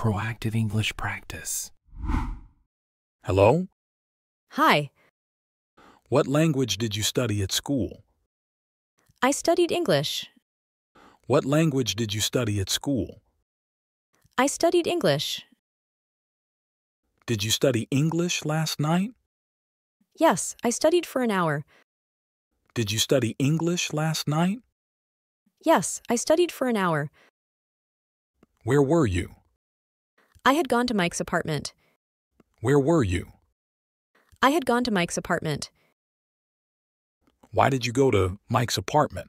Proactive English Practice. Hello? Hi. What language did you study at school? I studied English. What language did you study at school? I studied English. Did you study English last night? Yes, I studied for an hour. Did you study English last night? Yes, I studied for an hour. Where were you? I had gone to Mike's apartment. Where were you? I had gone to Mike's apartment. Why did you go to Mike's apartment?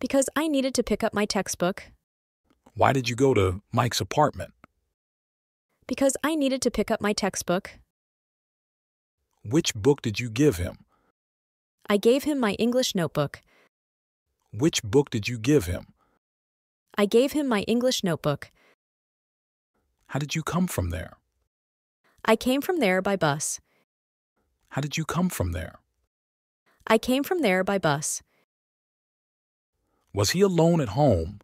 Because I needed to pick up my textbook. Why did you go to Mike's apartment? Because I needed to pick up my textbook. Which book did you give him? I gave him my English notebook. Which book did you give him? I gave him my English notebook. How did you come from there? I came from there by bus. How did you come from there? I came from there by bus. Was he alone at home?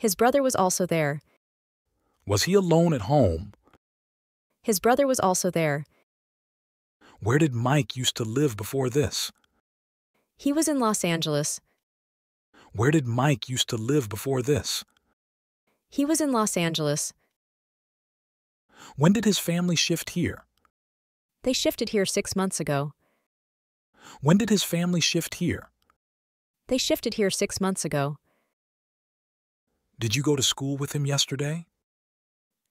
His brother was also there. Was he alone at home? His brother was also there. Where did Mike used to live before this? He was in Los Angeles. Where did Mike used to live before this? He was in Los Angeles. When did his family shift here? They shifted here 6 months ago. When did his family shift here? They shifted here 6 months ago. Did you go to school with him yesterday?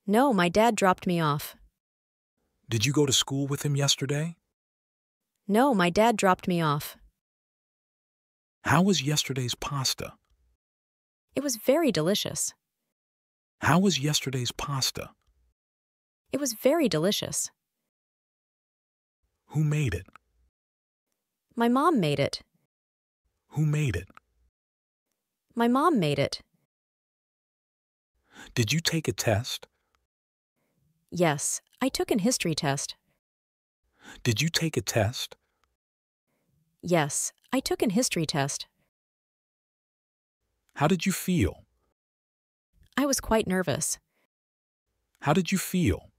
No, my dad dropped me off. Did you go to school with him yesterday? No, my dad dropped me off. How was yesterday's pasta? It was very delicious. How was yesterday's pasta? It was very delicious. Who made it? My mom made it. Who made it? My mom made it. Did you take a test? Yes, I took an history test. Did you take a test? Yes, I took an history test. How did you feel? I was quite nervous. How did you feel?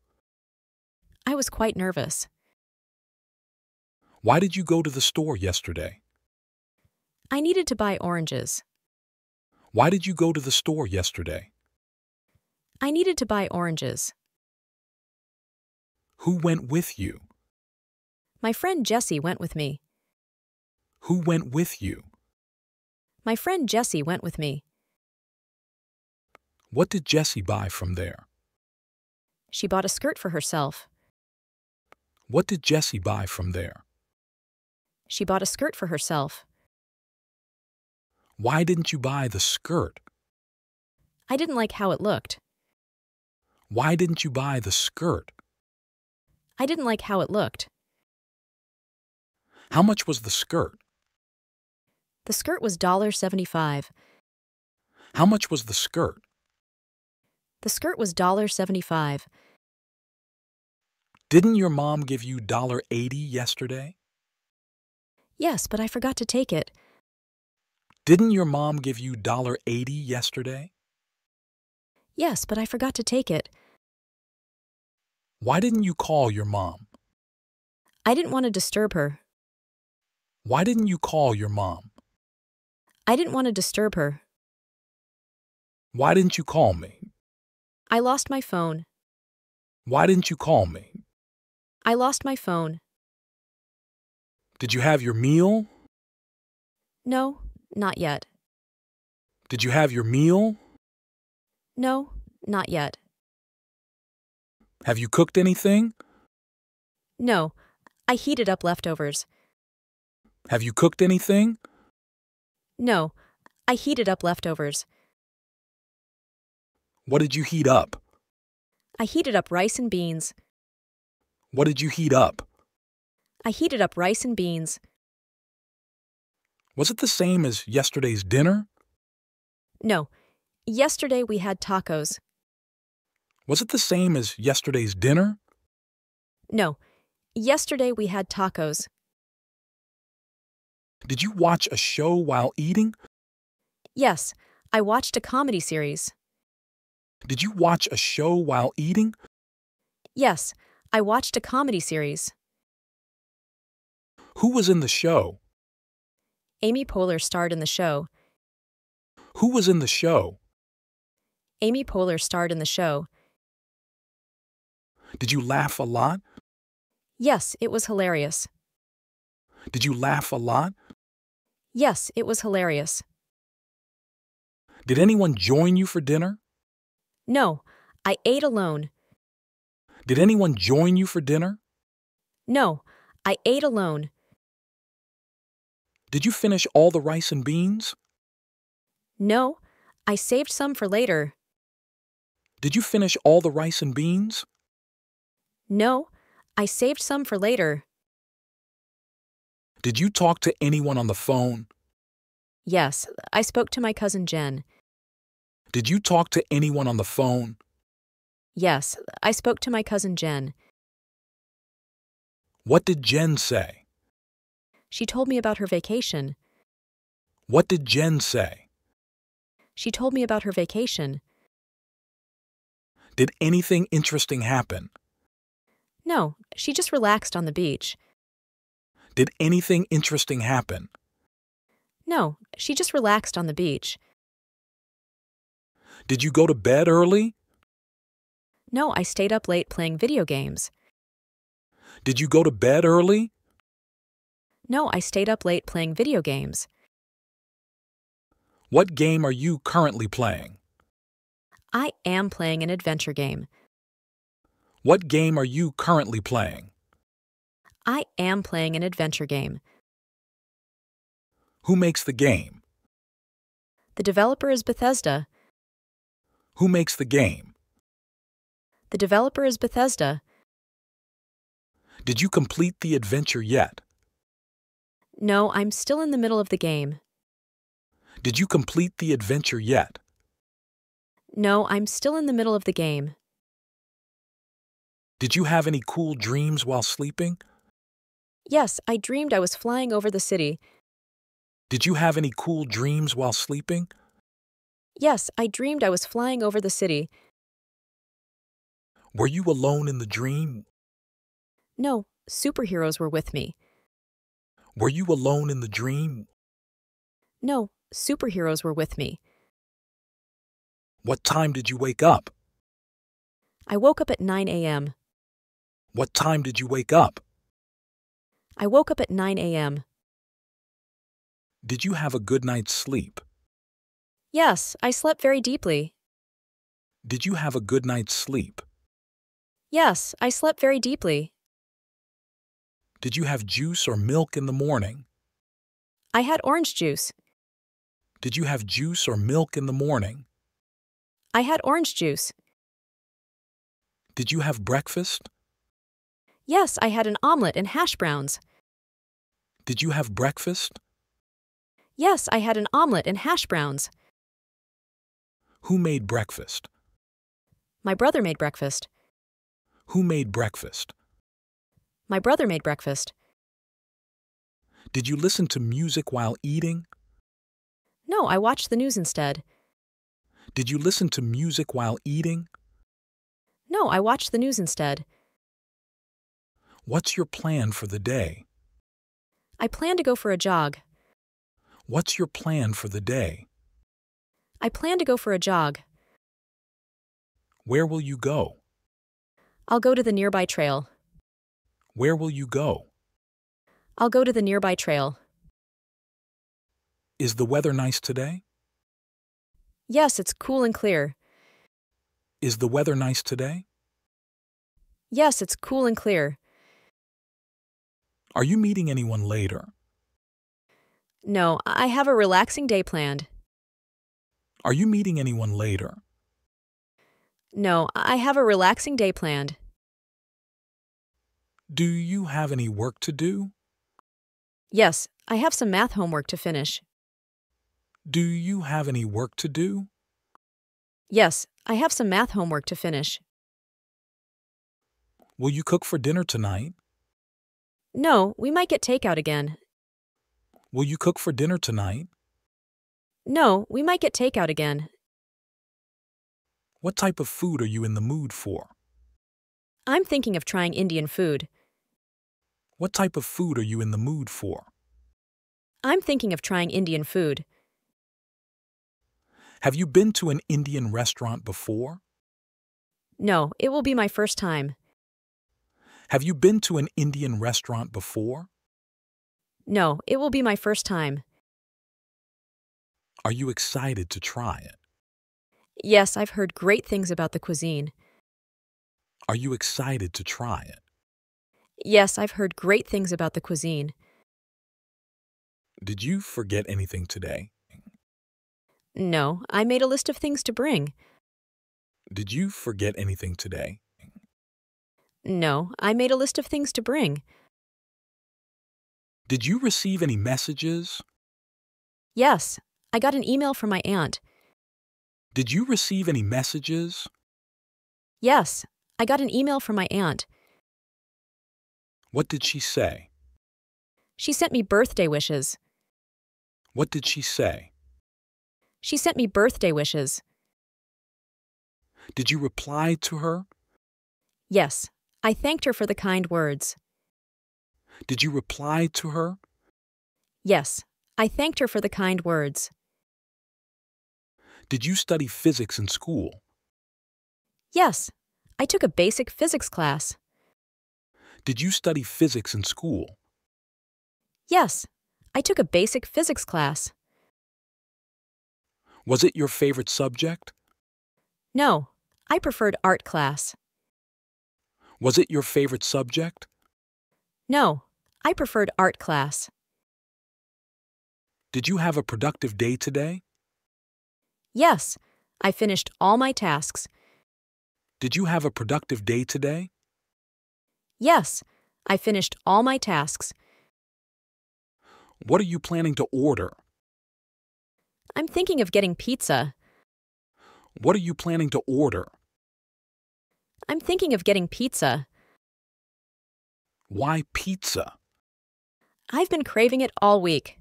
I was quite nervous. Why did you go to the store yesterday? I needed to buy oranges. Why did you go to the store yesterday? I needed to buy oranges. Who went with you? My friend Jesse went with me. Who went with you? My friend Jesse went with me. What did Jesse buy from there? She bought a skirt for herself. What did Jesse buy from there? She bought a skirt for herself. Why didn't you buy the skirt? I didn't like how it looked. Why didn't you buy the skirt? I didn't like how it looked. How much was the skirt? The skirt was $1.75. How much was the skirt? The skirt was $1.75. Didn't your mom give you $1.80 yesterday? Yes, but I forgot to take it. Didn't your mom give you $1.80 yesterday? Yes, but I forgot to take it. Why didn't you call your mom? I didn't want to disturb her. Why didn't you call your mom? I didn't want to disturb her. Why didn't you call me? I lost my phone. Why didn't you call me? I lost my phone. Did you have your meal? No, not yet. Did you have your meal? No, not yet. Have you cooked anything? No, I heated up leftovers. Have you cooked anything? No, I heated up leftovers. What did you heat up? I heated up rice and beans. What did you heat up? I heated up rice and beans. Was it the same as yesterday's dinner? No. Yesterday we had tacos. Was it the same as yesterday's dinner? No. Yesterday we had tacos. Did you watch a show while eating? Yes, I watched a comedy series. Did you watch a show while eating? Yes, I watched a comedy series. Who was in the show? Amy Poehler starred in the show. Who was in the show? Amy Poehler starred in the show. Did you laugh a lot? Yes, it was hilarious. Did you laugh a lot? Yes, it was hilarious. Did anyone join you for dinner? No, I ate alone. Did anyone join you for dinner? No, I ate alone. Did you finish all the rice and beans? No, I saved some for later. Did you finish all the rice and beans? No, I saved some for later. Did you talk to anyone on the phone? Yes, I spoke to my cousin Jen. Did you talk to anyone on the phone? Yes, I spoke to my cousin Jen. What did Jen say? She told me about her vacation. What did Jen say? She told me about her vacation. Did anything interesting happen? No, she just relaxed on the beach. Did anything interesting happen? No, she just relaxed on the beach. Did you go to bed early? No, I stayed up late playing video games. Did you go to bed early? No, I stayed up late playing video games. What game are you currently playing? I am playing an adventure game. What game are you currently playing? I am playing an adventure game. Who makes the game? The developer is Bethesda. Who makes the game? The developer is Bethesda. Did you complete the adventure yet? No, I'm still in the middle of the game. Did you complete the adventure yet? No, I'm still in the middle of the game. Did you have any cool dreams while sleeping? Yes, I dreamed I was flying over the city. Did you have any cool dreams while sleeping? Yes, I dreamed I was flying over the city. Were you alone in the dream? No, superheroes were with me. Were you alone in the dream? No, superheroes were with me. What time did you wake up? I woke up at 9 a.m. What time did you wake up? I woke up at 9 a.m. Did you have a good night's sleep? Yes, I slept very deeply. Did you have a good night's sleep? Yes, I slept very deeply. Did you have juice or milk in the morning? I had orange juice. Did you have juice or milk in the morning? I had orange juice. Did you have breakfast? Yes, I had an omelet and hash browns. Did you have breakfast? Yes, I had an omelet and hash browns. Who made breakfast? My brother made breakfast. Who made breakfast? My brother made breakfast. Did you listen to music while eating? No, I watched the news instead. Did you listen to music while eating? No, I watched the news instead. What's your plan for the day? I plan to go for a jog. What's your plan for the day? I plan to go for a jog. Where will you go? I'll go to the nearby trail. Where will you go? I'll go to the nearby trail. Is the weather nice today? Yes, it's cool and clear. Is the weather nice today? Yes, it's cool and clear. Are you meeting anyone later? No, I have a relaxing day planned. Are you meeting anyone later? No, I have a relaxing day planned. Do you have any work to do? Yes, I have some math homework to finish. Do you have any work to do? Yes, I have some math homework to finish. Will you cook for dinner tonight? No, we might get takeout again. Will you cook for dinner tonight? No, we might get takeout again. What type of food are you in the mood for? I'm thinking of trying Indian food. What type of food are you in the mood for? I'm thinking of trying Indian food. Have you been to an Indian restaurant before? No, it will be my first time. Have you been to an Indian restaurant before? No, it will be my first time. Are you excited to try it? Yes, I've heard great things about the cuisine. Are you excited to try it? Yes, I've heard great things about the cuisine. Did you forget anything today? No, I made a list of things to bring. Did you forget anything today? No, I made a list of things to bring. Did you receive any messages? Yes, I got an email from my aunt. Did you receive any messages? Yes, I got an email from my aunt. What did she say? She sent me birthday wishes. What did she say? She sent me birthday wishes. Did you reply to her? Yes, I thanked her for the kind words. Did you reply to her? Yes, I thanked her for the kind words. Did you study physics in school? Yes, I took a basic physics class. Did you study physics in school? Yes, I took a basic physics class. Was it your favorite subject? No, I preferred art class. Was it your favorite subject? No, I preferred art class. Did you have a productive day today? Yes, I finished all my tasks. Did you have a productive day today? Yes, I finished all my tasks. What are you planning to order? I'm thinking of getting pizza. What are you planning to order? I'm thinking of getting pizza. Why pizza? I've been craving it all week.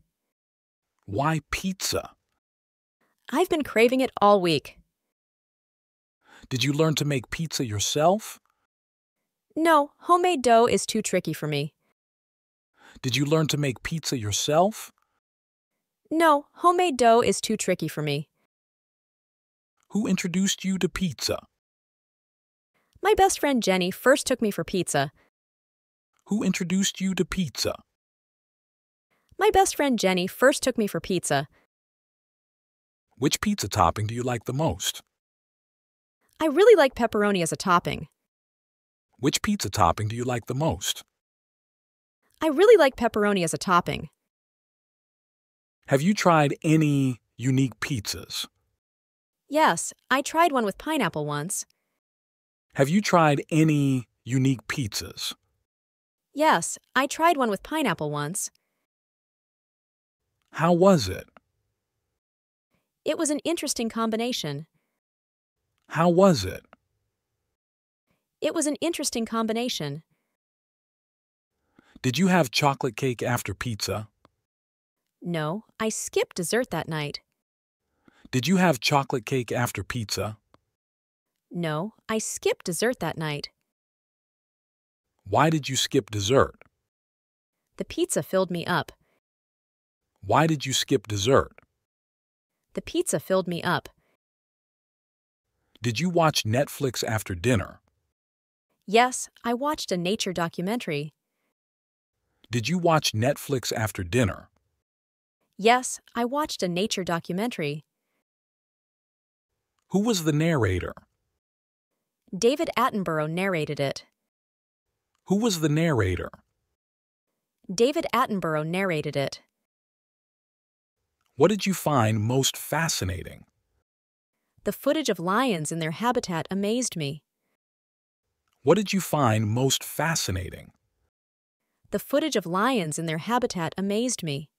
Why pizza? I've been craving it all week. Did you learn to make pizza yourself? No, homemade dough is too tricky for me. Did you learn to make pizza yourself? No, homemade dough is too tricky for me. Who introduced you to pizza? My best friend Jenny first took me for pizza. Who introduced you to pizza? My best friend Jenny first took me for pizza. Which pizza topping do you like the most? I really like pepperoni as a topping. Which pizza topping do you like the most? I really like pepperoni as a topping. Have you tried any unique pizzas? Yes, I tried one with pineapple once. Have you tried any unique pizzas? Yes, I tried one with pineapple once. How was it? It was an interesting combination. How was it? It was an interesting combination. Did you have chocolate cake after pizza? No, I skipped dessert that night. Did you have chocolate cake after pizza? No, I skipped dessert that night. Why did you skip dessert? The pizza filled me up. Why did you skip dessert? The pizza filled me up. Did you watch Netflix after dinner? Yes, I watched a nature documentary. Did you watch Netflix after dinner? Yes, I watched a nature documentary. Who was the narrator? David Attenborough narrated it. Who was the narrator? David Attenborough narrated it. What did you find most fascinating? The footage of lions in their habitat amazed me. What did you find most fascinating? The footage of lions in their habitat amazed me.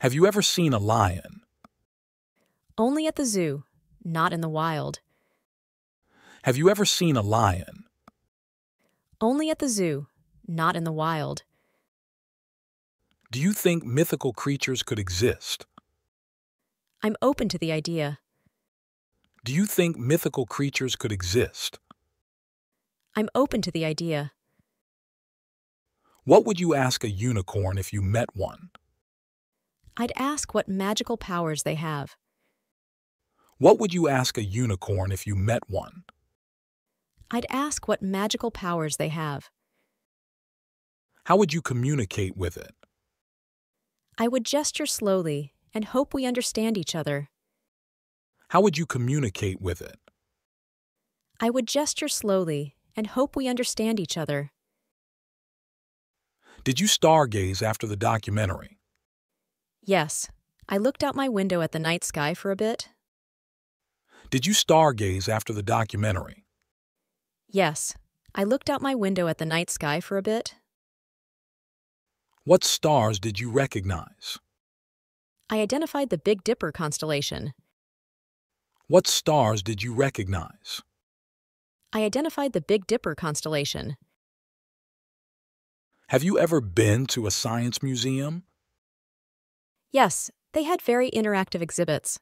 Have you ever seen a lion? Only at the zoo, not in the wild. Have you ever seen a lion? Only at the zoo, not in the wild. Do you think mythical creatures could exist? I'm open to the idea. Do you think mythical creatures could exist? I'm open to the idea. What would you ask a unicorn if you met one? I'd ask what magical powers they have. What would you ask a unicorn if you met one? I'd ask what magical powers they have. How would you communicate with it? I would gesture slowly and hope we understand each other. How would you communicate with it? I would gesture slowly and hope we understand each other. Did you stargaze after the documentary? Yes. I looked out my window at the night sky for a bit. Did you stargaze after the documentary? Yes. I looked out my window at the night sky for a bit. What stars did you recognize? I identified the Big Dipper constellation. What stars did you recognize? I identified the Big Dipper constellation. Have you ever been to a science museum? Yes, they had very interactive exhibits.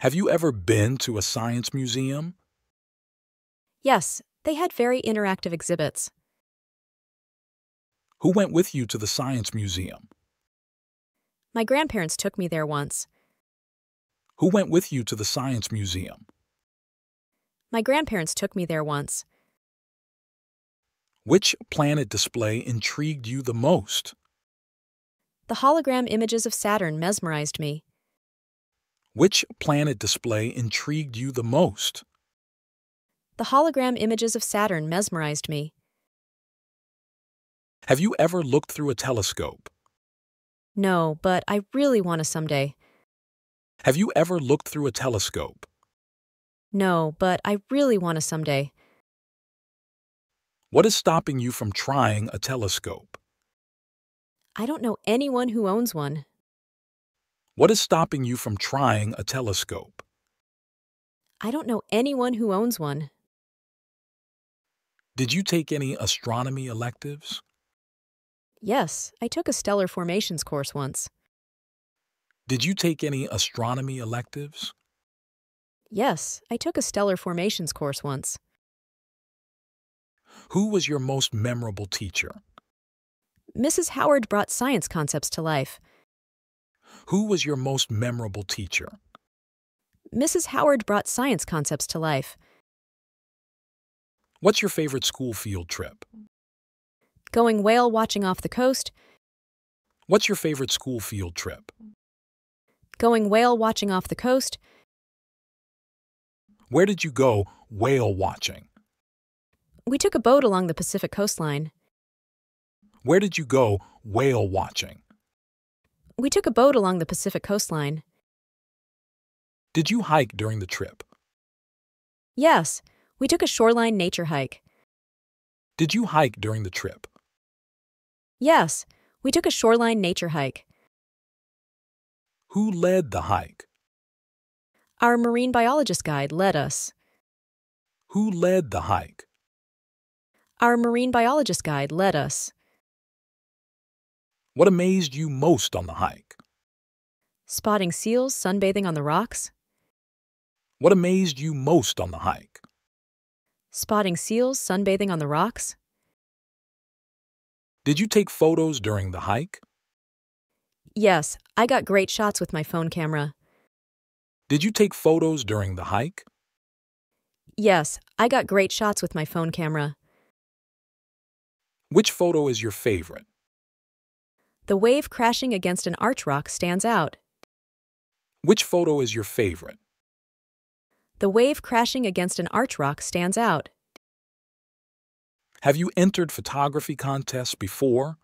Have you ever been to a science museum? Yes, they had very interactive exhibits. Who went with you to the science museum? My grandparents took me there once. Who went with you to the science museum? My grandparents took me there once. Which planet display intrigued you the most? The hologram images of Saturn mesmerized me. Which planet display intrigued you the most? The hologram images of Saturn mesmerized me. Have you ever looked through a telescope? No, but I really want to someday. Have you ever looked through a telescope? No, but I really want to someday. What is stopping you from trying a telescope? I don't know anyone who owns one. What is stopping you from trying a telescope? I don't know anyone who owns one. Did you take any astronomy electives? Yes, I took a stellar formations course once. Did you take any astronomy electives? Yes, I took a stellar formations course once. Who was your most memorable teacher? Mrs. Howard brought science concepts to life. Who was your most memorable teacher? Mrs. Howard brought science concepts to life. What's your favorite school field trip? Going whale watching off the coast. What's your favorite school field trip? Going whale watching off the coast. Where did you go whale watching? We took a boat along the Pacific coastline. Where did you go whale watching? We took a boat along the Pacific coastline. Did you hike during the trip? Yes, we took a shoreline nature hike. Did you hike during the trip? Yes, we took a shoreline nature hike. Who led the hike? Our marine biologist guide led us. Who led the hike? Our marine biologist guide led us. What amazed you most on the hike? Spotting seals sunbathing on the rocks. What amazed you most on the hike? Spotting seals sunbathing on the rocks. Did you take photos during the hike? Yes, I got great shots with my phone camera. Did you take photos during the hike? Yes, I got great shots with my phone camera. Which photo is your favorite? The wave crashing against an arch rock stands out. Which photo is your favorite? The wave crashing against an arch rock stands out. Have you entered photography contests before?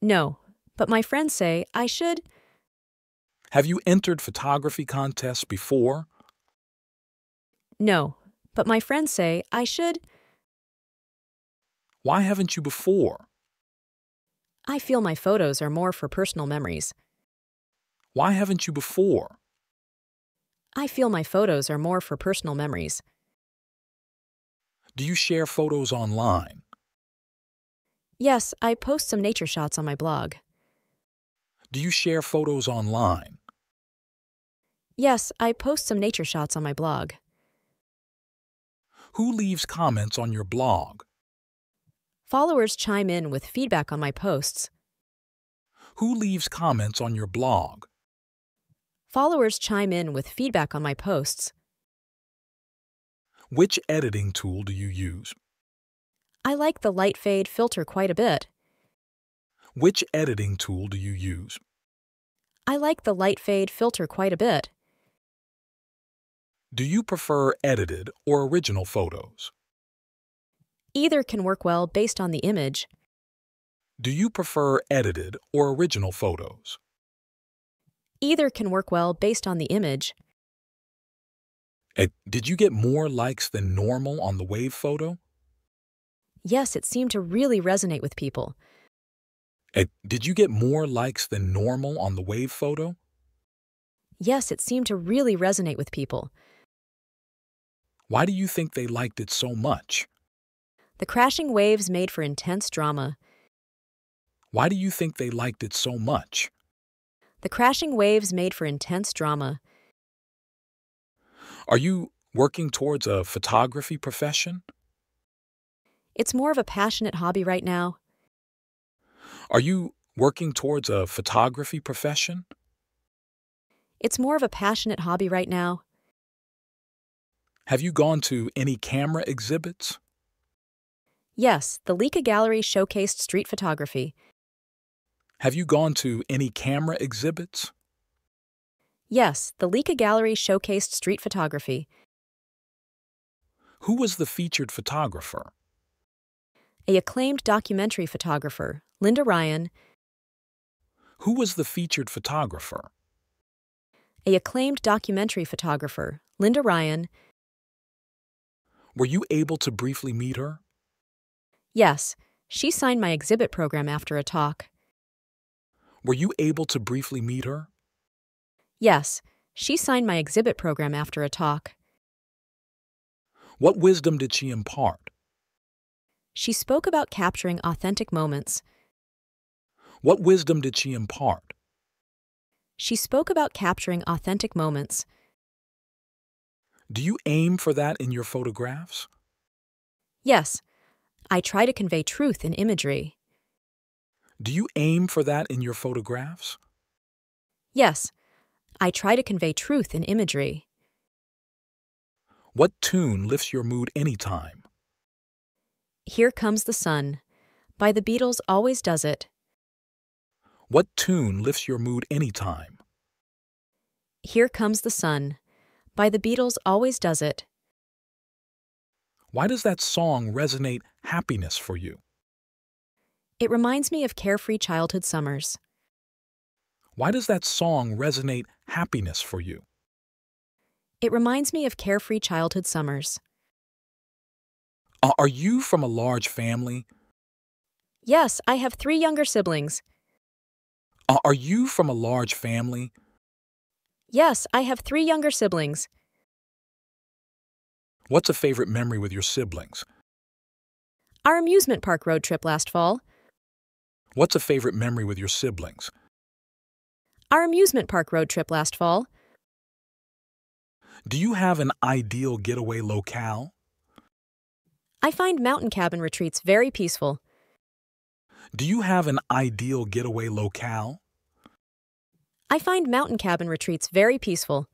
No, but my friends say I should. Have you entered photography contests before? No, but my friends say I should. Why haven't you before? I feel my photos are more for personal memories. Why haven't you before? I feel my photos are more for personal memories. Do you share photos online? Yes, I post some nature shots on my blog. Do you share photos online? Yes, I post some nature shots on my blog. Who leaves comments on your blog? Followers chime in with feedback on my posts. Who leaves comments on your blog? Followers chime in with feedback on my posts. Which editing tool do you use? I like the light fade filter quite a bit. Which editing tool do you use? I like the light fade filter quite a bit. Do you prefer edited or original photos? Either can work well based on the image. Do you prefer edited or original photos? Either can work well based on the image. And did you get more likes than normal on the wave photo? Yes, it seemed to really resonate with people. And did you get more likes than normal on the wave photo? Yes, it seemed to really resonate with people. Why do you think they liked it so much? The crashing waves made for intense drama. Why do you think they liked it so much? The crashing waves made for intense drama. Are you working towards a photography profession? It's more of a passionate hobby right now. Are you working towards a photography profession? It's more of a passionate hobby right now. Have you gone to any camera exhibits? Yes, the Leica Gallery showcased street photography. Have you gone to any camera exhibits? Yes, the Leica Gallery showcased street photography. Who was the featured photographer? An acclaimed documentary photographer, Linda Ryan. Who was the featured photographer? An acclaimed documentary photographer, Linda Ryan. Were you able to briefly meet her? Yes, she signed my exhibit program after a talk. Were you able to briefly meet her? Yes, she signed my exhibit program after a talk. What wisdom did she impart? She spoke about capturing authentic moments. What wisdom did she impart? She spoke about capturing authentic moments. Do you aim for that in your photographs? Yes. I try to convey truth in imagery. Do you aim for that in your photographs? Yes, I try to convey truth in imagery. What tune lifts your mood anytime? Here Comes the Sun by the Beatles always does it. What tune lifts your mood anytime? Here Comes the Sun by the Beatles always does it. Why does that song resonate happiness for you? It reminds me of carefree childhood summers. Why does that song resonate happiness for you? It reminds me of carefree childhood summers. Are you from a large family? Yes, I have 3 younger siblings. Are you from a large family? Yes, I have 3 younger siblings. What's a favorite memory with your siblings? Our amusement park road trip last fall. What's a favorite memory with your siblings? Our amusement park road trip last fall. Do you have an ideal getaway locale? I find mountain cabin retreats very peaceful. Do you have an ideal getaway locale? I find mountain cabin retreats very peaceful.